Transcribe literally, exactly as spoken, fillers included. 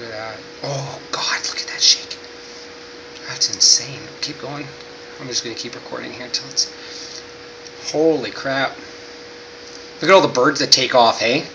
Look at that. Oh, God, look at that shake. That's insane. Keep going. I'm just going to keep recording here until it's... Holy crap. Look at all the birds that take off, hey?